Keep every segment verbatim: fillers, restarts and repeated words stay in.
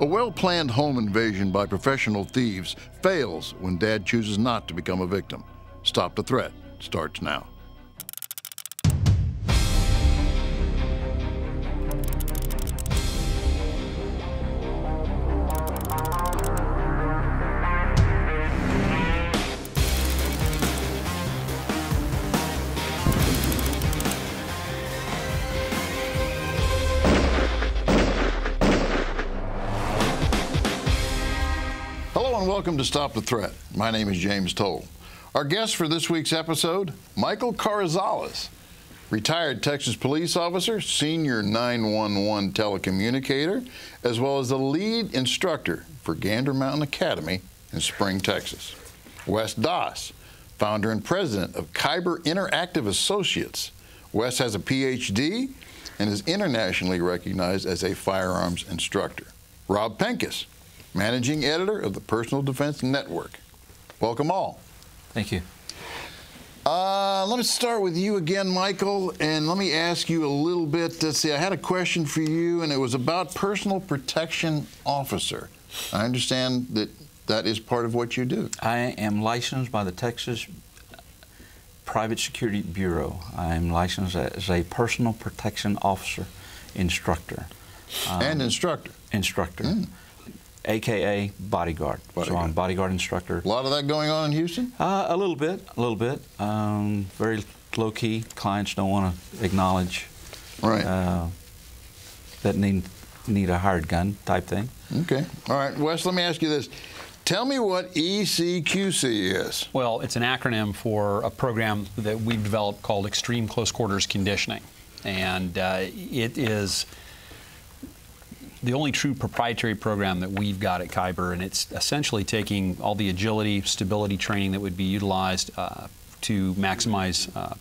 A well-planned home invasion by professional thieves fails when Dad chooses not to become a victim. Stop the Threat starts now. Welcome to Stop the Threat. My name is James Towle. Our guest for this week's episode, Michael Carrizales, retired Texas police officer, senior nine one one telecommunicator, as well as the lead instructor for Gander Mountain Academy in Spring, Texas. Wes Doss, founder and president of Kyber Interactive Associates. Wes has a P H D and is internationally recognized as a firearms instructor. Rob Pincus, managing editor of the Personal Defense Network. Welcome all. Thank you. Uh, let me start with you again, Michael, and let me ask you a little bit. Let's see, I had a question for you, and it was about personal protection officer. I understand that that is part of what you do. I am licensed by the Texas Private Security Bureau. I am licensed as a personal protection officer instructor. Um, and instructor. Instructor. Mm. A K A bodyguard. bodyguard. So I'm bodyguard instructor. A lot of that going on in Houston? Uh, a little bit, a little bit. Um, very low key. Clients don't want to acknowledge right. uh, that need need a hired gun type thing. Okay. All right, Wes, let me ask you this. Tell me what E C Q C is. Well, it's an acronym for a program that we've developed called Extreme Close Quarters Conditioning. And uh, it is the only true proprietary program that we've got at Kyber, and it's essentially taking all the agility, stability training that would be utilized uh, to maximize uh,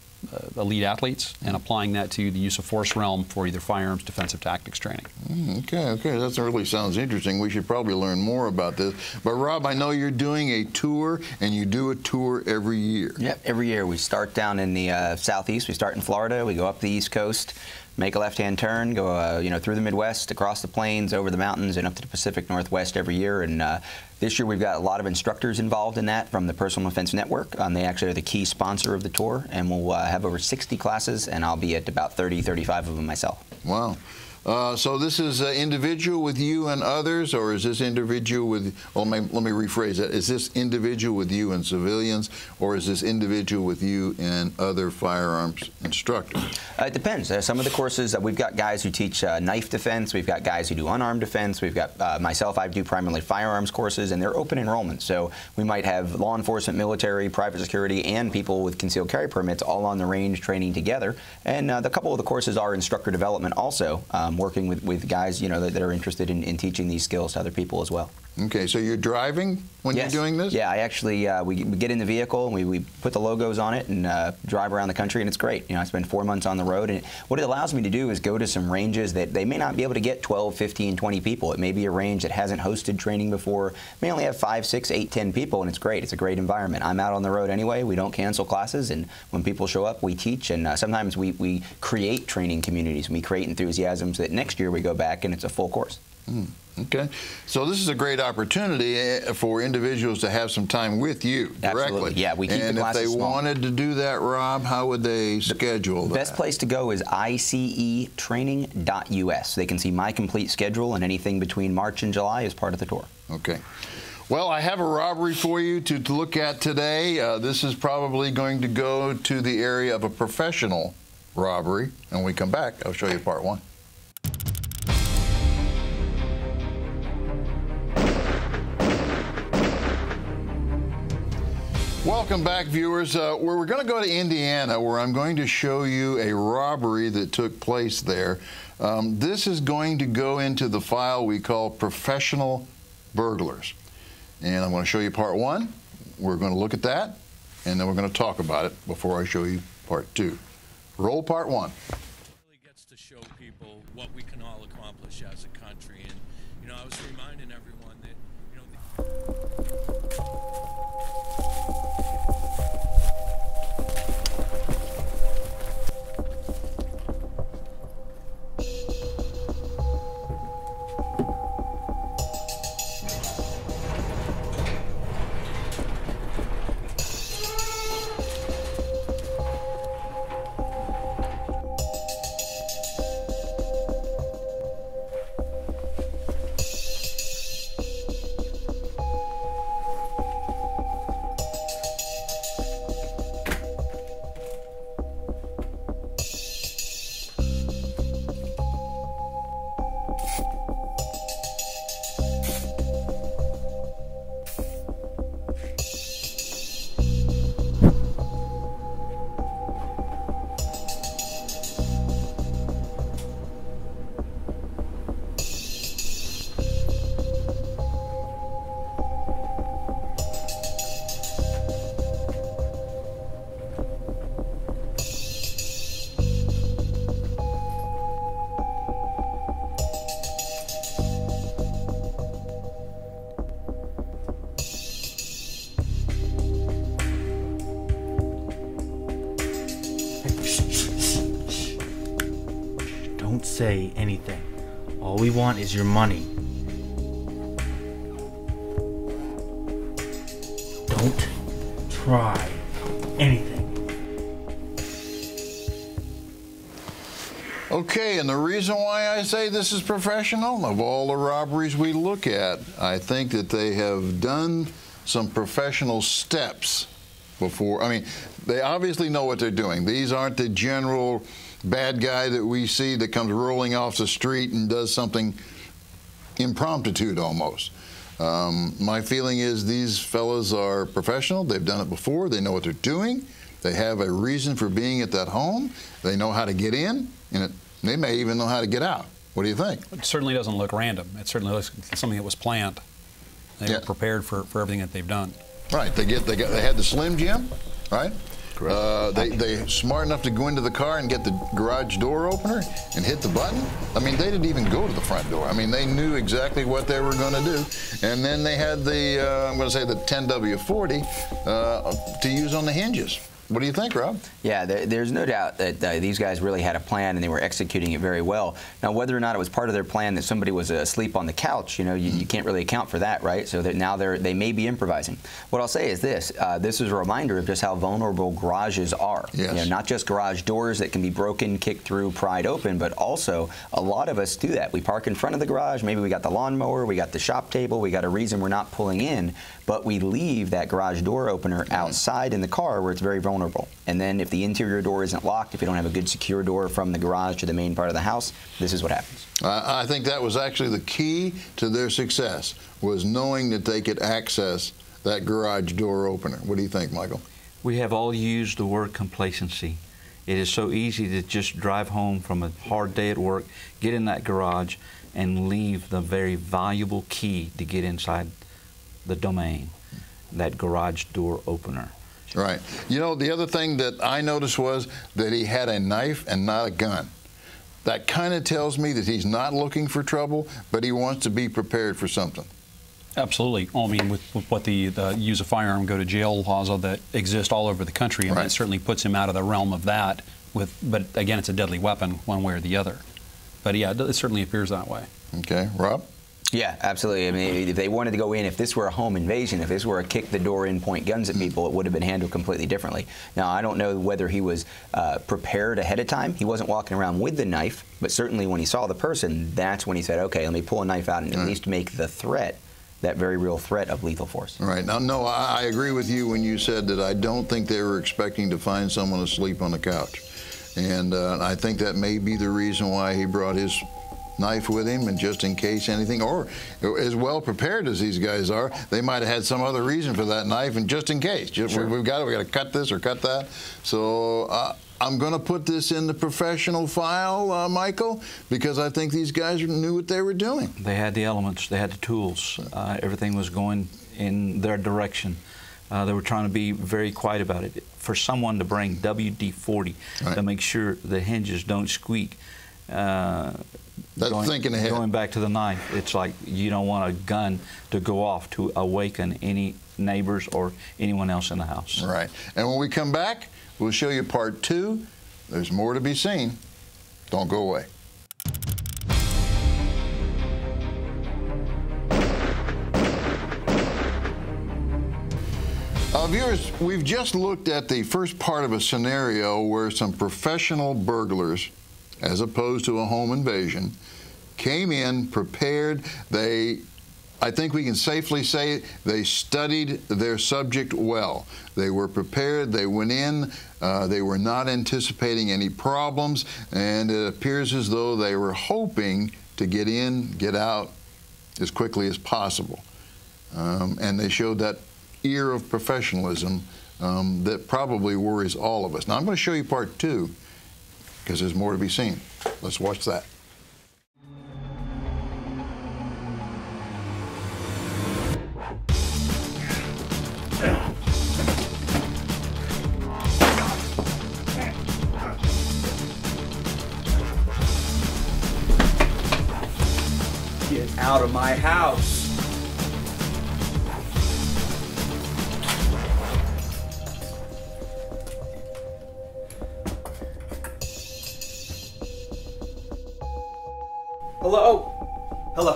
elite athletes and applying that to the use of force realm for either firearms, defensive tactics training. Mm, okay, okay, that really sounds interesting. We should probably learn more about this. But Rob, I know you're doing a tour, and you do a tour every year. Yep, every year. We start down in the uh, southeast. We start in Florida. We go up the East Coast. Make a left-hand turn, go uh, you know through the Midwest, across the plains, over the mountains, and up to the Pacific Northwest every year. And uh, this year we've got a lot of instructors involved in that from the Personal Defense Network. Um, they actually are the key sponsor of the tour, and we'll uh, have over sixty classes, and I'll be at about thirty, thirty-five of them myself. Wow. Uh, so this is uh, individual with you and others, or is this individual with, well, let me, let me rephrase that. Is this individual with you and civilians, or is this individual with you and other firearms instructors? Uh, it depends. Uh, some of the courses, uh, we've got guys who teach uh, knife defense, we've got guys who do unarmed defense, we've got uh, myself, I do primarily firearms courses, and they're open enrollment. So we might have law enforcement, military, private security, and people with concealed carry permits all on the range training together. And uh, the couple of the courses are instructor development also. Um, working with, with guys, you know, that, that are interested in, in teaching these skills to other people as well. Okay, so you're driving when yes. you're doing this? Yeah, I actually, uh, we, we get in the vehicle and we, we put the logos on it and uh, drive around the country, and it's great. You know, I spend four months on the road, and it, what it allows me to do is go to some ranges that they may not be able to get twelve, fifteen, twenty people. It may be a range that hasn't hosted training before. May only have five, six, eight, ten people, and it's great. It's a great environment. I'm out on the road anyway. We don't cancel classes, and when people show up, we teach, and uh, sometimes we, we create training communities. We create enthusiasm so that next year we go back and it's a full course. Mm. Okay. So this is a great opportunity for individuals to have some time with you directly. Absolutely. Yeah, we keep and the classes And if they small. wanted to do that, Rob, how would they schedule the that? The best place to go is I C E training dot U S. They can see my complete schedule, and anything between March and July is part of the tour. Okay. Well, I have a robbery for you to, to look at today. Uh, this is probably going to go to the area of a professional robbery. And when we come back, I'll show you part one. Welcome back, viewers. Uh, we're, we're going to go to Indiana, where I'm going to show you a robbery that took place there. Um, this is going to go into the file we call professional burglars. And I'm going to show you part one. We're going to look at that, and then we're going to talk about it before I show you part two. Roll part one. It really gets to show people what we can all accomplish as a country. And, you know, I was reminding everyone that, you know, the say anything. All we want is your money. Don't try anything. Okay, and the reason why I say this is professional, of all the robberies we look at, I think that they have done some professional steps before. I mean, they obviously know what they're doing. These aren't the general bad guy that we see that comes rolling off the street and does something impromptu almost. Um, my feeling is these fellas are professional. They've done it before. They know what they're doing. They have a reason for being at that home. They know how to get in, and it, they may even know how to get out. What do you think? It certainly doesn't look random. It certainly looks like something that was planned. They yeah. were prepared for, for everything that they've done. Right. They get. They got. They had the Slim Jim, right? Correct. Uh, they they smart enough to go into the car and get the garage door opener and hit the button. I mean, they didn't even go to the front door. I mean, they knew exactly what they were going to do. And then they had the uh, I'm going to say the ten W forty uh, to use on the hinges. What do you think, Rob? Yeah, there, there's no doubt that uh, these guys really had a plan and they were executing it very well. Now, whether or not it was part of their plan that somebody was asleep on the couch, you know, you, you can't really account for that, right? So that now they're, they may be improvising. What I'll say is this. Uh, this is a reminder of just how vulnerable garages are. Yes. You know, not just garage doors that can be broken, kicked through, pried open, but also a lot of us do that. We park in front of the garage. Maybe we got the lawnmower. We got the shop table. We got a reason we're not pulling in, but we leave that garage door opener outside in the car where it's very vulnerable. Vulnerable. And then if the interior door isn't locked, if you don't have a good secure door from the garage to the main part of the house, this is what happens. Uh, I think that was actually the key to their success, was knowing that they could access that garage door opener. What do you think, Michael? We have all used the word complacency. It is so easy to just drive home from a hard day at work, get in that garage, and leave the very valuable key to get inside the domain, that garage door opener. Right. You know, the other thing that I noticed was that he had a knife and not a gun. That kind of tells me that he's not looking for trouble, but he wants to be prepared for something. Absolutely. I mean, with, with what the, the use of firearm, go to jail laws that exist all over the country, and right. that certainly puts him out of the realm of that. With, but again, it's a deadly weapon one way or the other. But yeah, it certainly appears that way. Okay. Rob? Yeah, absolutely. I mean, if they wanted to go in, if this were a home invasion, if this were a kick the door in, point guns at people, it would have been handled completely differently. Now, I don't know whether he was uh, prepared ahead of time. He wasn't walking around with the knife, but certainly when he saw the person, that's when he said, okay, let me pull a knife out and at least make the threat, that very real threat of lethal force. All right. Now, no, I, I agree with you when you said that I don't think they were expecting to find someone asleep on the couch. And uh, I think that may be the reason why he brought his knife with him, and just in case anything, or as well prepared as these guys are, they might have had some other reason for that knife, and just in case, just, sure. we've got it, we've got to cut this or cut that. So uh, I'm going to put this in the professional file, uh, Michael, because I think these guys knew what they were doing. They had the elements, they had the tools, uh, everything was going in their direction. Uh, they were trying to be very quiet about it. For someone to bring W D forty right. to make sure the hinges don't squeak, uh, That's going, thinking ahead. Going back to the knife, it's like you don't want a gun to go off to awaken any neighbors or anyone else in the house. Right. And when we come back, we'll show you part two. There's more to be seen. Don't go away. Uh, viewers, we've just looked at the first part of a scenario where some professional burglars, as opposed to a home invasion, came in prepared. They, I think we can safely say, they studied their subject well. They were prepared. They went in. Uh, they were not anticipating any problems, and it appears as though they were hoping to get in, get out as quickly as possible. Um, and they showed that ear of professionalism um, that probably worries all of us. Now, I'm going to show you part two, because there's more to be seen. Let's watch that. Get out of my house. Hello? Hello.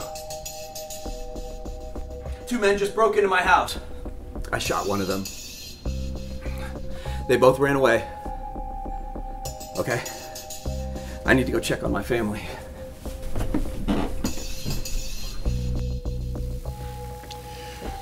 Two men just broke into my house. I shot one of them. They both ran away. Okay. I need to go check on my family.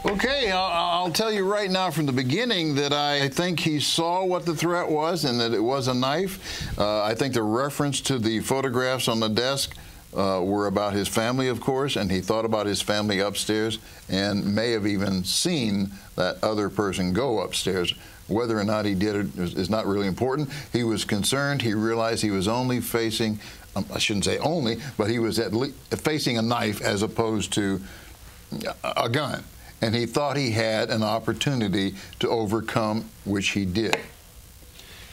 Okay, I'll, I'll tell you right now from the beginning that I think he saw what the threat was and that it was a knife. Uh, I think the reference to the photographs on the desk uh, were about his family, of course, and he thought about his family upstairs and may have even seen that other person go upstairs. Whether or not he did it is not really important. He was concerned. He realized he was only facing, um, I shouldn't say only, but he was at least facing a knife as opposed to a gun. And he thought he had an opportunity to overcome, which he did.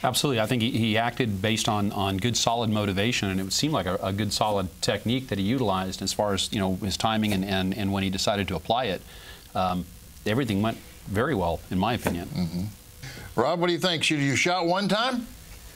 Absolutely. I think he, he acted based on, on good, solid motivation, and it would seem like a, a good, solid technique that he utilized as far as, you know, his timing and, and, and when he decided to apply it. Um, everything went very well, in my opinion. Mm-hmm. Rob, what do you think? Should you shot one time?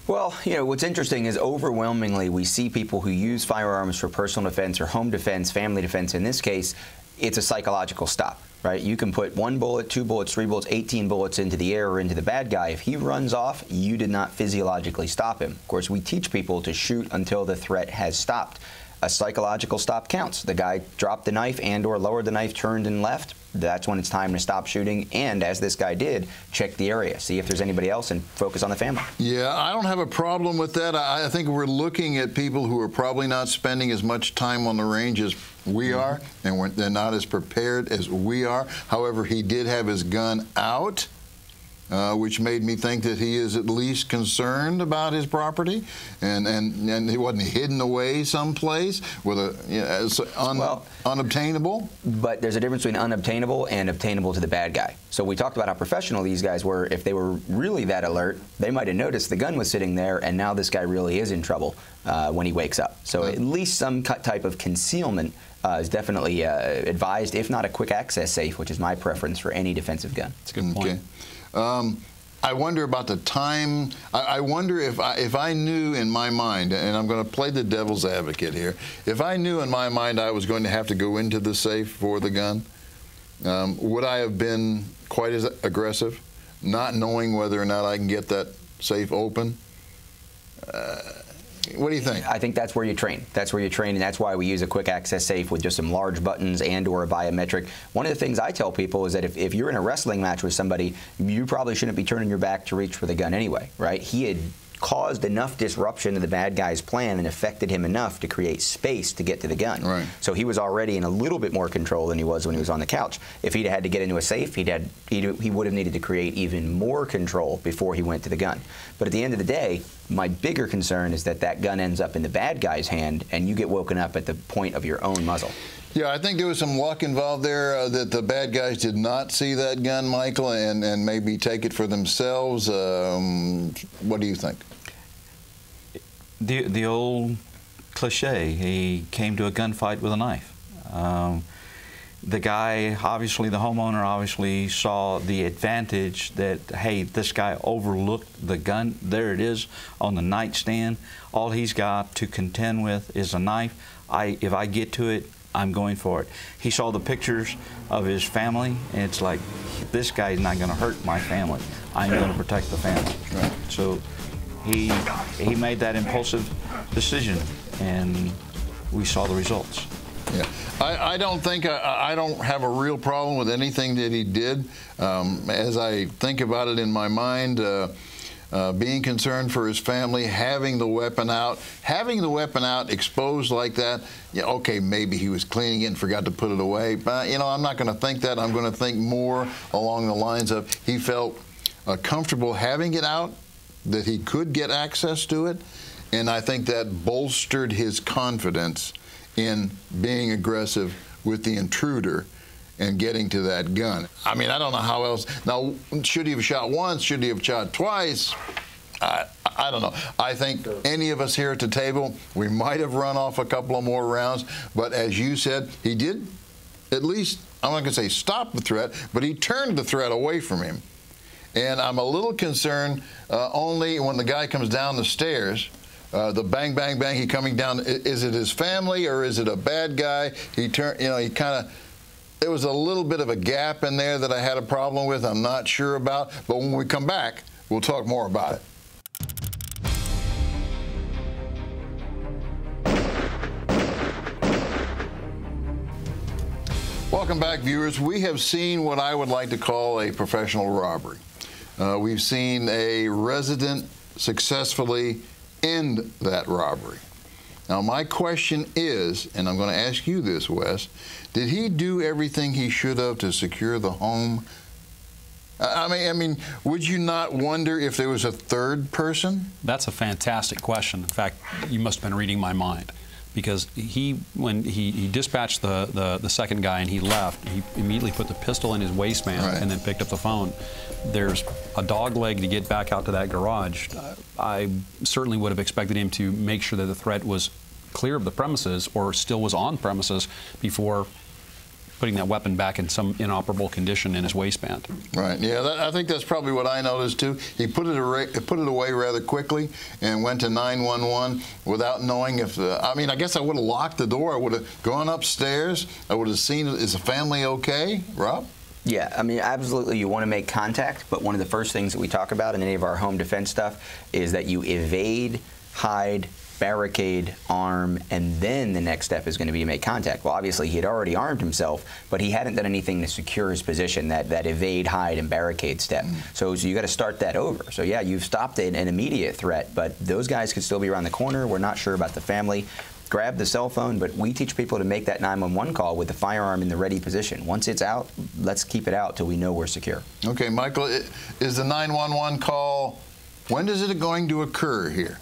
Well, you know, what's interesting is overwhelmingly we see people who use firearms for personal defense or home defense, family defense. In this case, it's a psychological stop. Right? You can put one bullet, two bullets, three bullets, eighteen bullets into the air or into the bad guy. If he runs off, you did not physiologically stop him. Of course, we teach people to shoot until the threat has stopped. A psychological stop counts. The guy dropped the knife and or lowered the knife, turned and left. That's when it's time to stop shooting. And as this guy did, check the area, see if there's anybody else, and focus on the family. Yeah, I don't have a problem with that. I, I think we're looking at people who are probably not spending as much time on the range as we are, and we're, they're not as prepared as we are. However, he did have his gun out, uh, which made me think that he is at least concerned about his property, and and, and he wasn't hidden away someplace with a you know, as un, well, unobtainable. But there's a difference between unobtainable and obtainable to the bad guy. So we talked about how professional these guys were. If they were really that alert, they might have noticed the gun was sitting there, and now this guy really is in trouble uh, when he wakes up. So yeah. At least some type of concealment Uh, is definitely uh, advised, if not a quick access safe, which is my preference for any defensive gun. That's a good point. Okay. Um, I wonder about the time. I, I wonder if I, if I knew in my mind, and I'm going to play the devil's advocate here, if I knew in my mind I was going to have to go into the safe for the gun, um, would I have been quite as aggressive, not knowing whether or not I can get that safe open? Uh, What do you think? I think that's where you train. That's where you train, and that's why we use a quick access safe with just some large buttons and or a biometric. One of the things I tell people is that if, if you're in a wrestling match with somebody, you probably shouldn't be turning your back to reach for the gun anyway, right? He had caused enough disruption to the bad guy's plan and affected him enough to create space to get to the gun. Right. So he was already in a little bit more control than he was when he was on the couch. If he'd had to get into a safe, he'd had, he'd, he would have needed to create even more control before he went to the gun. But at the end of the day, my bigger concern is that that gun ends up in the bad guy's hand and you get woken up at the point of your own muzzle. Yeah, I think there was some luck involved there uh, that the bad guys did not see that gun, Michael, and, and maybe take it for themselves. Um, what do you think? The, the old cliche, he came to a gunfight with a knife. Um, the guy, obviously, the homeowner obviously saw the advantage that, hey, this guy overlooked the gun. There it is on the nightstand. All he's got to contend with is a knife. I, if I get to it, I'm going for it. He saw the pictures of his family, and it's like, this guy's not going to hurt my family. I'm going to protect the family. Right. So he he made that impulsive decision, and we saw the results. Yeah, I, I don't think I, I don't have a real problem with anything that he did. Um, as I think about it in my mind, uh, Uh, being concerned for his family, having the weapon out, having the weapon out exposed like that, yeah, okay, maybe he was cleaning it and forgot to put it away. But, you know, I'm not going to think that. I'm going to think more along the lines of he felt uh, comfortable having it out, that he could get access to it, and I think that bolstered his confidence in being aggressive with the intruder and getting to that gun. I mean, I don't know how else. Now, should he have shot once? Should he have shot twice? I, I don't know. I think any of us here at the table, we might have run off a couple of more rounds, but as you said, he did at least, I'm not gonna say stop the threat, but he turned the threat away from him. And I'm a little concerned uh, only when the guy comes down the stairs Uh, the bang, bang, bang, he coming down. Is it his family or is it a bad guy? He turned, you know, he kind of, there was a little bit of a gap in there that I had a problem with, I'm not sure about. But when we come back, we'll talk more about it. Welcome back, viewers. We have seen what I would like to call a professional robbery. Uh, we've seen a resident successfully end that robbery. Now, my question is, and I'm going to ask you this, Wes, did he do everything he should have to secure the home? I mean, I mean, would you not wonder if there was a third person? That's a fantastic question. In fact, you must have been reading my mind. Because he, when he, he dispatched the, the, the second guy and he left, he immediately put the pistol in his waistband right. and then picked up the phone. There's a dog leg to get back out to that garage. I certainly would have expected him to make sure that the threat was clear of the premises or still was on premises before putting that weapon back in some inoperable condition in his waistband. Right. Yeah, that, I think that's probably what I noticed too. He put it away, put it away rather quickly and went to nine one one without knowing if. Uh, I mean, I guess I would have locked the door. I would have gone upstairs. I would have seen, is the family okay, Rob? Yeah, I mean, absolutely, you want to make contact, but one of the first things that we talk about in any of our home defense stuff is that you evade, hide, barricade, arm, and then the next step is going to be to make contact. Well, obviously, he had already armed himself, but he hadn't done anything to secure his position, that, that evade, hide, and barricade step. Mm-hmm. So, so you got to start that over. So, yeah, you've stopped an, an immediate threat, but those guys could still be around the corner. We're not sure about the family. Grab the cell phone, but we teach people to make that nine one one call with the firearm in the ready position. Once it's out, let's keep it out till we know we're secure. Okay, Michael, is the nine one one call, when is it going to occur here?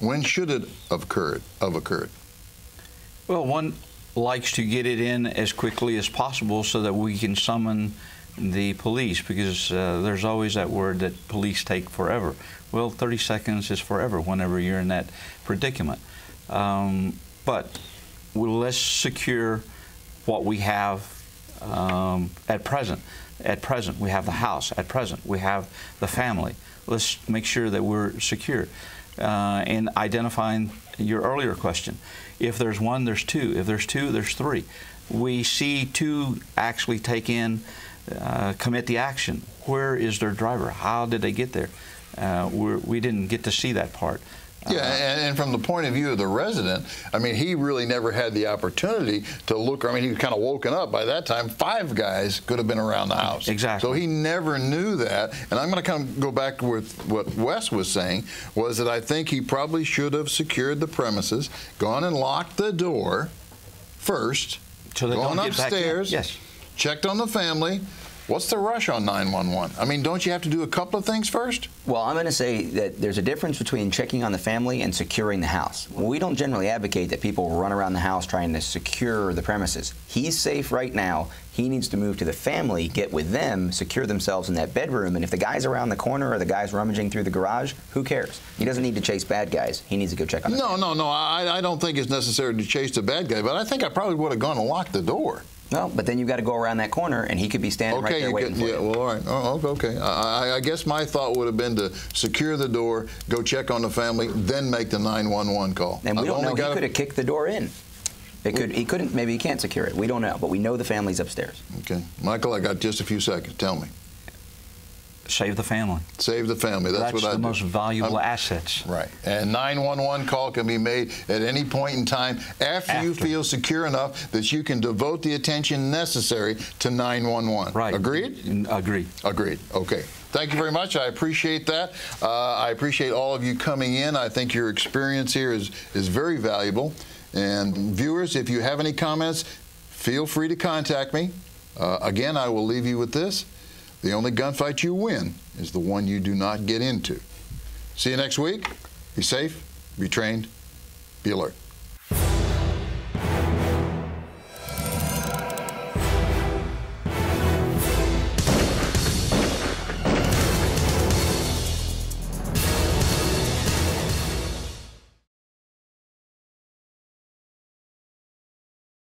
When should it have occurred, have occurred? Well, one likes to get it in as quickly as possible so that we can summon the police, because uh, there's always that word that police take forever. Well, thirty seconds is forever whenever you're in that predicament. Um, but we'll let's secure what we have um, at present. At present, we have the house. At present, we have the family. Let's make sure that we're secure. Uh, and identifying your earlier question. If there's one, there's two. If there's two, there's three. We see two actually take in, uh, commit the action. Where is their driver? How did they get there? Uh, we're, we didn't get to see that part. Uh, yeah, and, and from the point of view of the resident, I mean, he really never had the opportunity to look. I mean, he was kind of woken up. By that time, five guys could have been around the house. Exactly. So he never knew that. And I'm going to kind of go back with what Wes was saying, was that I think he probably should have secured the premises, gone and locked the door first, so gone upstairs, yes. checked on the family. What's the rush on nine one one? I mean, don't you have to do a couple of things first? Well, I'm going to say that there's a difference between checking on the family and securing the house. We don't generally advocate that people run around the house trying to secure the premises. He's safe right now. He needs to move to the family, get with them, secure themselves in that bedroom, and if the guy's around the corner or the guy's rummaging through the garage, who cares? He doesn't need to chase bad guys. He needs to go check on the family. No, no, no. I, I don't think it's necessary to chase the bad guy, but I think I probably would have gone and locked the door. No, but then you've got to go around that corner, and he could be standing okay, right there waiting could, for yeah, you. Well, all right. Oh, okay. I, I guess my thought would have been to secure the door, go check on the family, then make the nine one one call. And we I've don't know. He could have kicked the door in. It could. He couldn't. Maybe he can't secure it. We don't know, but we know the family's upstairs. Okay. Michael, I got just a few seconds. Tell me. Save the family. Save the family. That's, That's what I do. That's the most valuable I'm, assets. Right. And nine one one call can be made at any point in time after, after you feel secure enough that you can devote the attention necessary to nine one one. Right. Agreed? Agreed. Agreed. Okay. Thank you very much. I appreciate that. Uh, I appreciate all of you coming in. I think your experience here is, is very valuable. And viewers, if you have any comments, feel free to contact me. Uh, again, I will leave you with this. The only gunfight you win is the one you do not get into. See you next week. Be safe, be trained, be alert.